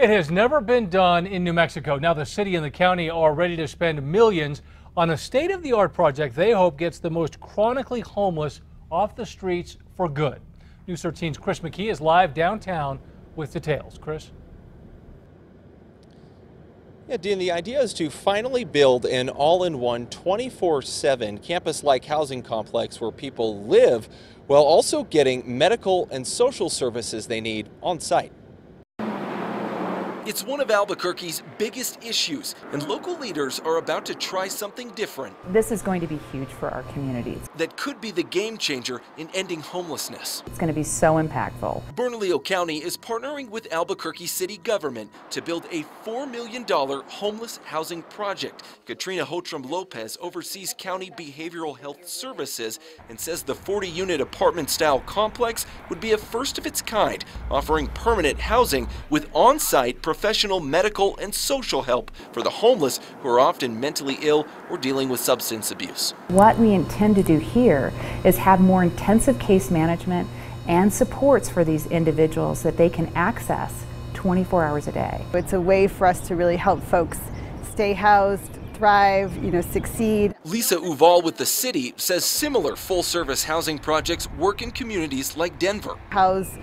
It has never been done in New Mexico. Now the city and the county are ready to spend millions on a state-of-the-art project they hope gets the most chronically homeless off the streets for good. News 13's Chris McKee is live downtown with details. Chris? Yeah, Dan, the idea is to finally build an all-in-one 24/7 campus-like housing complex where people live while also getting medical and social services they need on site. It's one of Albuquerque's biggest issues, and local leaders are about to try something different. This is going to be huge for our communities. That could be the game changer in ending homelessness. It's going to be so impactful. Bernalillo County is partnering with Albuquerque City government to build a $4 million homeless housing project. Katrina Hotram-Lopez oversees county behavioral health services and says the 40-unit apartment-style complex would be a first of its kind, offering permanent housing with on-site professional medical and social help for the homeless who are often mentally ill or dealing with substance abuse. What we intend to do here is have more intensive case management and supports for these individuals that they can access 24 hours a day. It's a way for us to really help folks stay housed, thrive, succeed. Lisa Uval with the city says similar full-service housing projects work in communities like Denver. House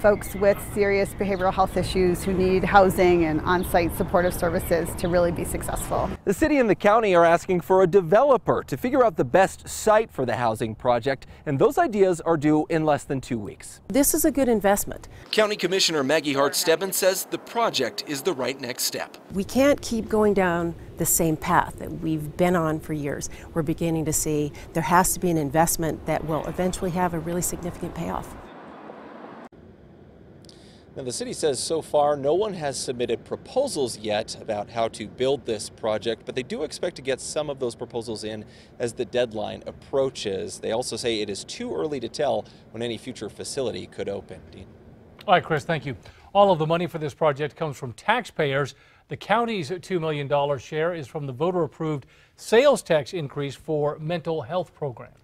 folks with serious behavioral health issues who need housing and on-site supportive services to really be successful. The city and the county are asking for a developer to figure out the best site for the housing project, and those ideas are due in less than 2 weeks. This is a good investment. County Commissioner Maggie Hart-Stebbins says the project is the right next step. We can't keep going down the same path that we've been on for years. We're beginning to see there has to be an investment that will eventually have a really significant payoff. Now, the city says so far no one has submitted proposals yet about how to build this project, but they do expect to get some of those proposals in as the deadline approaches. They also say it is too early to tell when any future facility could open. Dean. All right, Chris, thank you. All of the money for this project comes from taxpayers. The county's $2 million share is from the voter-approved sales tax increase for mental health programs.